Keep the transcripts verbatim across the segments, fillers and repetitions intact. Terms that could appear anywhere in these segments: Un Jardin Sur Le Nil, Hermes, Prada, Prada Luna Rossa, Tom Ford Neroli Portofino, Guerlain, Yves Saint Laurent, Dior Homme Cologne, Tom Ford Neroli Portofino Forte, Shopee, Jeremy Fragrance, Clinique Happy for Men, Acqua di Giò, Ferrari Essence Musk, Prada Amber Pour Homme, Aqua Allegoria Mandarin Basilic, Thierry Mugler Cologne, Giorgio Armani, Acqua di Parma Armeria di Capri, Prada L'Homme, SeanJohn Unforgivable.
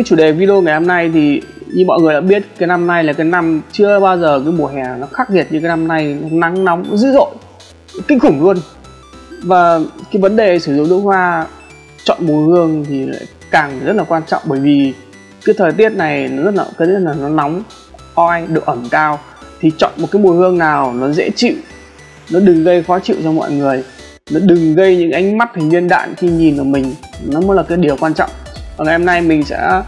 Cái chủ đề video ngày hôm nay thì như mọi người đã biết, cái năm nay là cái năm chưa bao giờ cái mùa hè nó khắc nghiệt như cái năm nay, nắng nóng dữ dội, kinh khủng luôn. Và cái vấn đề sử dụng nước hoa, chọn mùi hương thì lại càng rất là quan trọng, bởi vì cái thời tiết này nó rất là cái rất là nó nóng, oi, độ ẩm cao, thì chọn một cái mùi hương nào nó dễ chịu, nó đừng gây khó chịu cho mọi người, nó đừng gây những ánh mắt hình viên đạn khi nhìn vào mình, nó mới là cái điều quan trọng. Và ngày hôm nay mình sẽ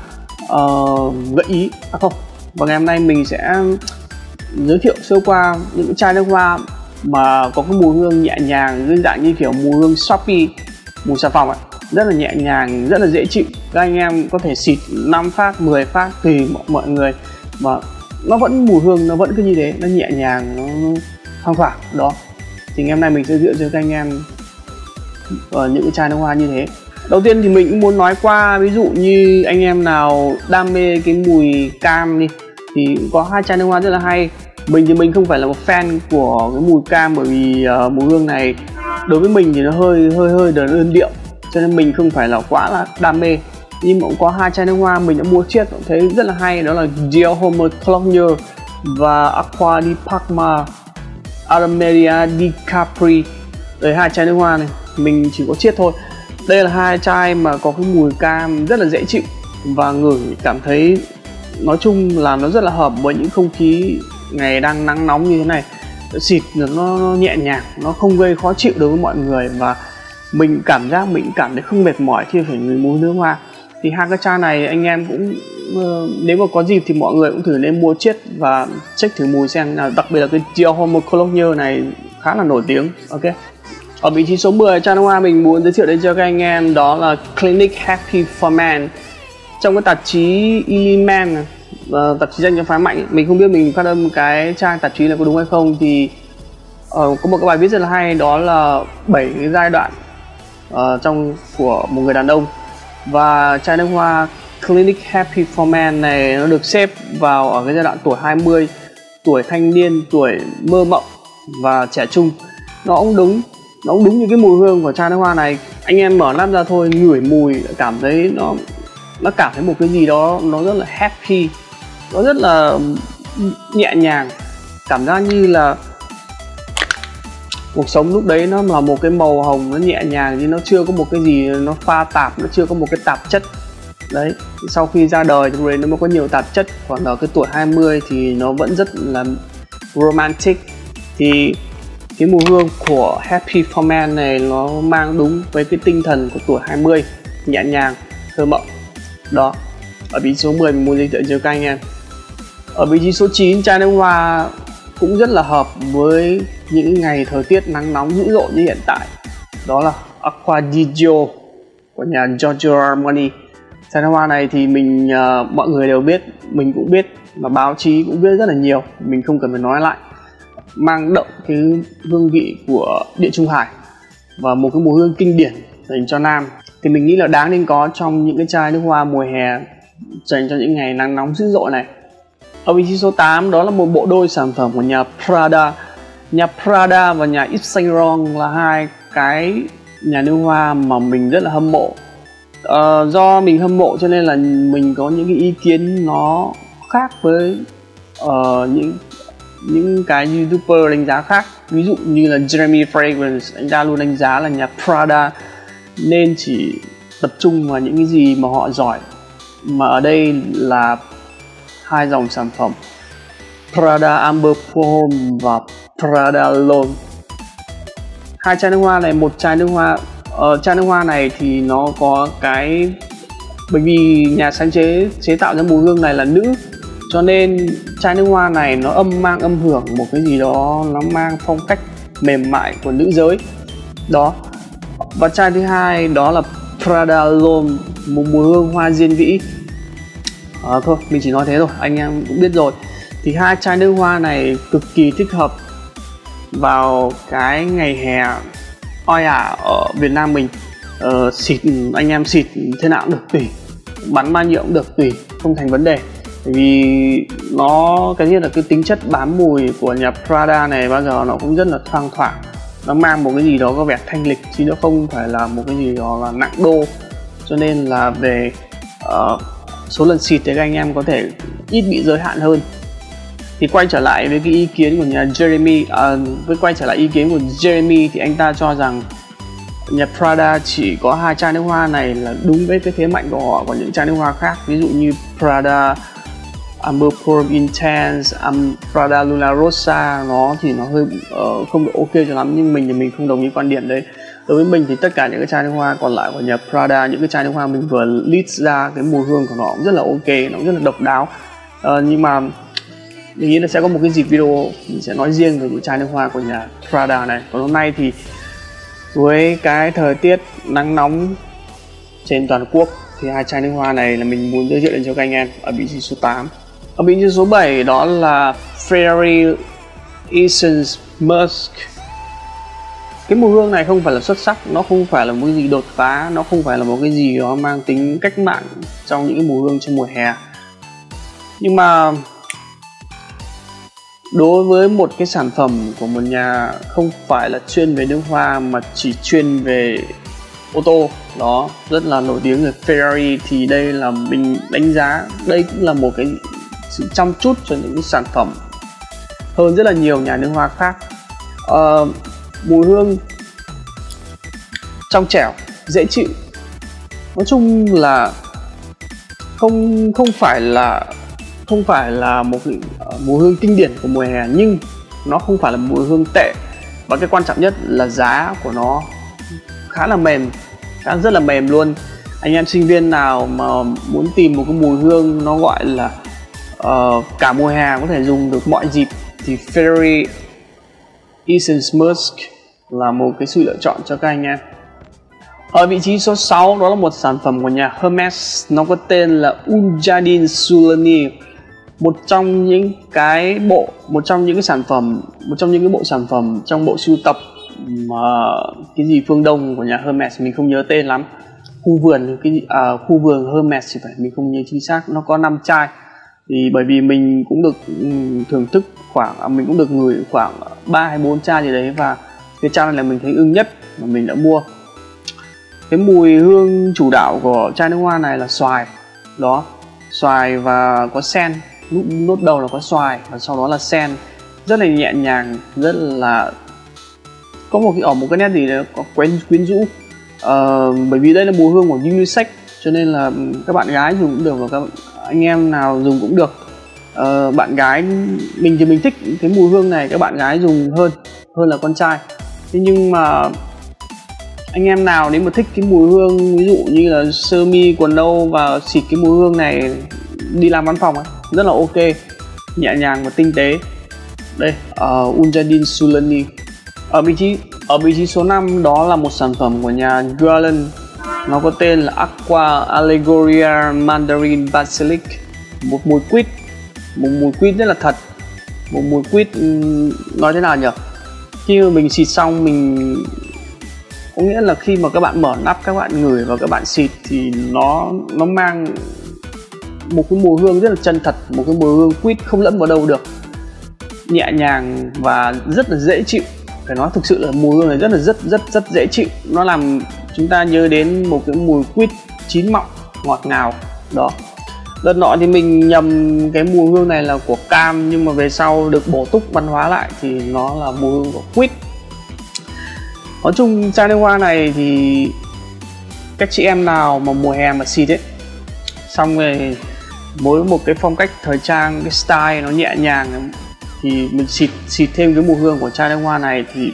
uh, gợi ý, à không, và ngày hôm nay mình sẽ giới thiệu sơ qua những chai nước hoa mà có cái mùi hương nhẹ nhàng, đơn giản như kiểu mùi hương Shopee, mùi xà phòng ấy, rất là nhẹ nhàng, rất là dễ chịu. Các anh em có thể xịt năm phát, mười phát tùy mọi, mọi người, mà nó vẫn mùi hương nó vẫn cứ như thế, nó nhẹ nhàng, nó thoang thoảng đó. Thì ngày hôm nay mình sẽ giới thiệu cho các anh em ở những cái chai nước hoa như thế. Đầu tiên thì mình cũng muốn nói qua, ví dụ như anh em nào đam mê cái mùi cam đi thì có hai chai nước hoa rất là hay. Mình thì mình không phải là một fan của cái mùi cam, bởi vì uh, mùi hương này đối với mình thì nó hơi hơi hơi đơn ơn điệu, cho nên mình không phải là quá là đam mê. Nhưng mà cũng có hai chai nước hoa mình đã mua chiếc cũng thấy rất là hay, đó là Dior Homme Cologne và Acqua di Parma Armeria di Capri. Đấy, hai chai nước hoa này mình chỉ có chiếc thôi. Đây là hai chai mà có cái mùi cam rất là dễ chịu và ngửi cảm thấy nói chung là nó rất là hợp với những không khí ngày đang nắng nóng như thế này. Xịt nó, nó nhẹ nhàng, nó không gây khó chịu đối với mọi người, và mình cảm giác mình cảm thấy không mệt mỏi khi phải ngửi mùi nước hoa. Thì hai cái chai này anh em cũng nếu mà có dịp thì mọi người cũng thử nên mua chiết và check thử mùi xem nào, đặc biệt là cái Dior Homme Cologne này khá là nổi tiếng. Ok, ở vị trí số mười chai nước hoa mình muốn giới thiệu đến cho các anh em đó là Clinique Happy for Men. Trong cái tạp chí Element, Uh, tạp chí dành cho phái mạnh, mình không biết mình phát âm cái trang tạp chí là có đúng hay không, thì uh, có một cái bài viết rất là hay, đó là bảy cái giai đoạn uh, trong của một người đàn ông. Và chai nước hoa Clinique Happy for Men này nó được xếp vào ở cái giai đoạn tuổi hai mươi, tuổi thanh niên, tuổi mơ mộng và trẻ trung. Nó cũng đúng, nó cũng đúng như cái mùi hương của chai nước hoa này. Anh em mở nắp ra thôi, ngửi mùi cảm thấy nó nó cảm thấy một cái gì đó nó rất là happy, nó rất là nhẹ nhàng, cảm giác như là cuộc sống lúc đấy nó là một cái màu hồng nó nhẹ nhàng, chứ nó chưa có một cái gì nó pha tạp, nó chưa có một cái tạp chất. Đấy, sau khi ra đời thì nó mới có nhiều tạp chất, còn ở cái tuổi hai mươi thì nó vẫn rất là romantic. Thì cái mùi hương của Happy for Men này nó mang đúng với cái tinh thần của tuổi hai mươi, nhẹ nhàng, thơ mộng. Đó, ở vị trí số mười mình muốn giới thiệu cho các anh em. Ở vị trí số chín chai nước hoa cũng rất là hợp với những ngày thời tiết nắng nóng dữ dội như hiện tại, đó là Acqua di Giò của nhà Giorgio Armani. Chai nước hoa này thì mình uh, mọi người đều biết, mình cũng biết, và báo chí cũng biết rất là nhiều, mình không cần phải nói lại. Mang đậm cái hương vị của Địa Trung Hải và một cái mùi hương kinh điển dành cho nam, thì mình nghĩ là đáng nên có trong những cái chai nước hoa mùa hè dành cho những ngày nắng nóng dữ dội này. Ở vị trí số tám đó là một bộ đôi sản phẩm của nhà Prada. Nhà Prada và nhà Yves Saint Laurent là hai cái nhà nước hoa mà mình rất là hâm mộ. Ờ, do mình hâm mộ cho nên là mình có những cái ý kiến nó khác với uh, những những cái YouTuber đánh giá khác. Ví dụ như là Jeremy Fragrance, anh ta luôn đánh giá là nhà Prada nên chỉ tập trung vào những cái gì mà họ giỏi, mà ở đây là hai dòng sản phẩm Prada Amber Pour Homme và Prada L'Homme. Hai chai nước hoa này, một chai nước hoa ở uh, chai nước hoa này thì nó có cái, bởi vì nhà sáng chế chế tạo ra mùi hương này là nữ, cho nên chai nước hoa này nó âm mang âm hưởng một cái gì đó, nó mang phong cách mềm mại của nữ giới đó. Và chai thứ hai đó là Prada L'Homme, một mùi hương hoa diên vĩ. À, thôi mình chỉ nói thế thôi, anh em cũng biết rồi. Thì hai chai nước hoa này cực kỳ thích hợp vào cái ngày hè oi ả ở Việt Nam mình. Ờ, xịt anh em xịt thế nào cũng được, tùy bắn bao nhiêu cũng được, tùy không thành vấn đề, vì nó cái nhất là cái tính chất bám mùi của nhà Prada này bao giờ nó cũng rất là thoang thoảng, nó mang một cái gì đó có vẻ thanh lịch chứ nó không phải là một cái gì đó là nặng đô. Cho nên là về uh, số lần xịt thì các anh em có thể ít bị giới hạn hơn. Thì quay trở lại với cái ý kiến của nhà Jeremy, à, với quay trở lại ý kiến của Jeremy thì anh ta cho rằng nhà Prada chỉ có hai chai nước hoa này là đúng với cái thế mạnh của họ, còn những chai nước hoa khác ví dụ như Prada Amber Pour Homme Intense, um, Prada Luna Rossa nó thì nó hơi uh, không được ok cho lắm, nhưng mình thì mình không đồng ý quan điểm đấy. Đối với mình thì tất cả những cái chai nước hoa còn lại của nhà Prada, những cái chai nước hoa mình vừa list ra, cái mùi hương của nó cũng rất là ok, nó cũng rất là độc đáo. Uh, nhưng mà mình nghĩ là sẽ có một cái dịp video mình sẽ nói riêng về những chai nước hoa của nhà Prada này. Còn hôm nay thì với cái thời tiết nắng nóng trên toàn quốc thì hai chai nước hoa này là mình muốn giới thiệu đến cho các anh em ở vị trí số tám. Ở vị trí số bảy đó là Ferrari Essence Musk. Cái mùi hương này không phải là xuất sắc, nó không phải là một cái gì đột phá, nó không phải là một cái gì đó mang tính cách mạng trong những mùi hương trong mùa hè. Nhưng mà đối với một cái sản phẩm của một nhà không phải là chuyên về nước hoa mà chỉ chuyên về ô tô đó rất là nổi tiếng ở Ferrari thì đây là mình đánh giá đây cũng là một cái sự chăm chút cho những cái sản phẩm hơn rất là nhiều nhà nước hoa khác. Uh, mùi hương trong trẻo, dễ chịu, nói chung là không không phải là không phải là một cái mùi hương kinh điển của mùa hè, nhưng nó không phải là mùi hương tệ, và cái quan trọng nhất là giá của nó khá là mềm, khá rất là mềm luôn. Anh em sinh viên nào mà muốn tìm một cái mùi hương nó gọi là uh, cả mùa hè có thể dùng được mọi dịp thì Ferrari Essence Musk là một cái sự lựa chọn cho các anh em. Ở vị trí số sáu đó là một sản phẩm của nhà Hermes, nó có tên là Un Jardin Sur Le Nil. Một trong những cái bộ, một trong những cái sản phẩm, một trong những cái bộ sản phẩm trong bộ sưu tập mà cái gì phương Đông của nhà Hermes, mình không nhớ tên lắm. Khu vườn cái à, khu vườn Hermes thì phải, mình không nhớ chính xác, nó có năm chai. Thì bởi vì mình cũng được thưởng thức khoảng mình cũng được ngửi khoảng ba hay bốn chai gì đấy, và cái chai này là mình thấy ưng nhất mà mình đã mua. Cái mùi hương chủ đạo của chai nước hoa này là xoài. Đó, xoài và có sen. Lúc nốt đầu là có xoài và sau đó là sen. Rất là nhẹ nhàng, rất là có một cái ở một cái nét gì đó có quyến quyến rũ. Ờ, bởi vì đây là mùi hương của unisex cho nên là các bạn gái dùng cũng được và các anh em nào dùng cũng được. Ờ, bạn gái mình thì mình thích cái mùi hương này các bạn gái dùng hơn hơn là con trai. Thế nhưng mà anh em nào nếu mà thích cái mùi hương ví dụ như là sơ mi quần nâu và xịt cái mùi hương này đi làm văn phòng ấy, rất là ok, nhẹ nhàng và tinh tế. Đây, uh, Un Jardin Sur Le Nil. Ở vị trí ở vị trí số năm đó là một sản phẩm của nhà Guerlain, nó có tên là Aqua Allegoria Mandarin Basilic. Một mùi quýt, một mùi quýt rất là thật, một mùi quýt nói thế nào nhỉ? Khi mà mình xịt xong mình có nghĩa là khi mà các bạn mở nắp, các bạn ngửi và các bạn xịt thì nó nó mang một cái mùi hương rất là chân thật, một cái mùi hương quýt không lẫn vào đâu được, nhẹ nhàng và rất là dễ chịu. Phải nói thực sự là mùi hương này rất là rất rất rất dễ chịu, nó làm chúng ta nhớ đến một cái mùi quýt chín mọng ngọt ngào. Đó, đợt nọ thì mình nhầm cái mùi hương này là của cam, nhưng mà về sau được bổ túc văn hóa lại thì nó là mùi hương của quýt. Nói chung chai nước hoa này thì các chị em nào mà mùa hè mà xịt ấy, xong rồi mỗi một cái phong cách thời trang, cái style nó nhẹ nhàng thì mình xịt xịt thêm cái mùi hương của chai nước hoa này thì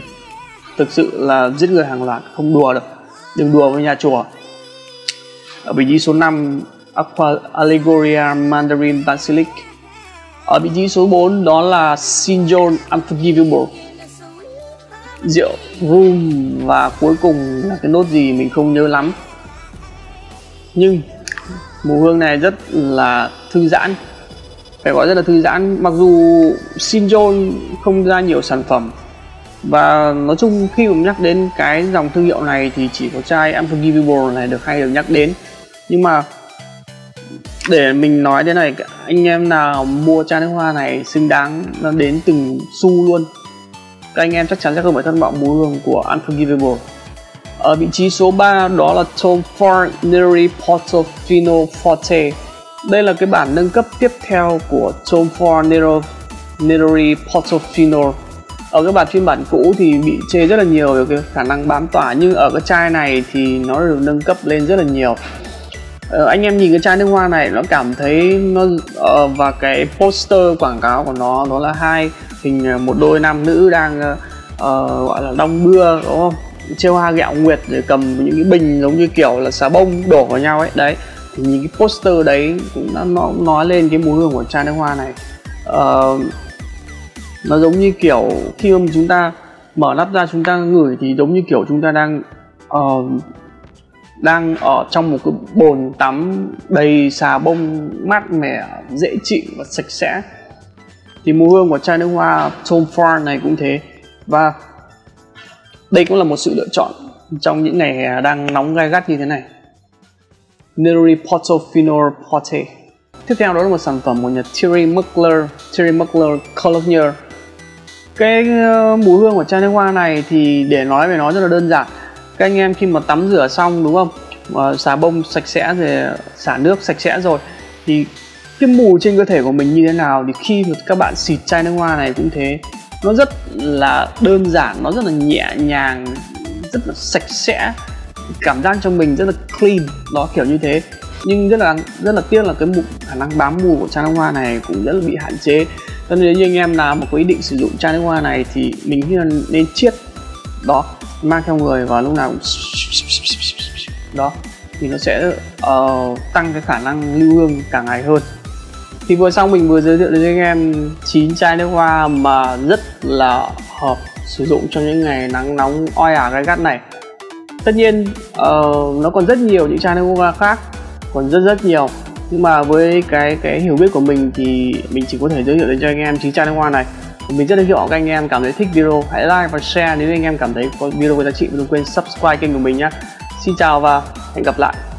thực sự là giết người hàng loạt, không đùa được, đừng đùa với nhà chùa. Ở vị trí số năm, Aqua Allegoria Mandarin Basilic. Ở vị trí số bốn đó là SeanJohn Unforgivable. Rượu rum và cuối cùng là cái nốt gì mình không nhớ lắm, nhưng mùi hương này rất là thư giãn, phải gọi rất là thư giãn. Mặc dù SeanJohn không ra nhiều sản phẩm và nói chung khi mà nhắc đến cái dòng thương hiệu này thì chỉ có chai Unforgivable này được hay được nhắc đến, nhưng mà để mình nói thế này, anh em nào mua chai nước hoa này xứng đáng nó đến từng xu luôn. Các anh em chắc chắn sẽ không phải thất vọng mùi hương của Unforgivable. Ở vị trí số ba đó là Tom Ford Neroli Portofino Forte. Đây là cái bản nâng cấp tiếp theo của Tom Ford Neroli Portofino. Ở cái bản phiên bản cũ thì bị chê rất là nhiều về cái khả năng bám tỏa, nhưng ở cái chai này thì nó được nâng cấp lên rất là nhiều. Ờ, anh em nhìn cái chai nước hoa này nó cảm thấy nó uh, và cái poster quảng cáo của nó đó là hai hình một đôi nam nữ đang uh, gọi là đong đưa, đúng không, treo hoa gẹo nguyệt rồi cầm những cái bình giống như kiểu là xà bông đổ vào nhau ấy. Đấy thì những cái poster đấy cũng đã nó nói lên cái mùi hương của chai nước hoa này. Uh, nó giống như kiểu khi mà chúng ta mở nắp ra chúng ta ngửi thì giống như kiểu chúng ta đang uh, đang ở trong một cái bồn tắm đầy xà bông mát mẻ, dễ chịu và sạch sẽ. Thì mùi hương của chai nước hoa Tom Ford này cũng thế, và đây cũng là một sự lựa chọn trong những ngày hè đang nóng gai gắt như thế này. Neroli Portofino Forte. Tiếp theo đó là một sản phẩm của nhà Thierry Mugler, Thierry Mugler Cologne. Cái mùi hương của chai nước hoa này thì để nói về nó rất là đơn giản. Các anh em khi mà tắm rửa xong, đúng không, mà xà bông sạch sẽ rồi, xả nước sạch sẽ rồi, thì cái mùi trên cơ thể của mình như thế nào thì khi mà các bạn xịt chai nước hoa này cũng thế. Nó rất là đơn giản, nó rất là nhẹ nhàng, rất là sạch sẽ, cảm giác trong mình rất là clean, đó kiểu như thế. Nhưng rất là rất là tiếc là cái mùi, khả năng bám mùi của chai nước hoa này cũng rất là bị hạn chế. Cho nên nếu như anh em làm một quyết định sử dụng chai nước hoa này thì mình nên chiết đó, mang theo người và lúc nào cũng đó thì nó sẽ uh, tăng cái khả năng lưu hương cả ngày hơn. Thì vừa xong mình vừa giới thiệu đến anh em chín chai nước hoa mà rất là hợp sử dụng trong những ngày nắng nóng oi ả gai gắt này. Tất nhiên uh, nó còn rất nhiều những chai nước hoa khác, còn rất rất nhiều, nhưng mà với cái cái hiểu biết của mình thì mình chỉ có thể giới thiệu đến cho anh em chín chai nước hoa này. Mình rất là hy vọng các anh em cảm thấy thích video, hãy like và share nếu anh em cảm thấy có video có giá trị, và đừng quên subscribe kênh của mình nhé. Xin chào và hẹn gặp lại.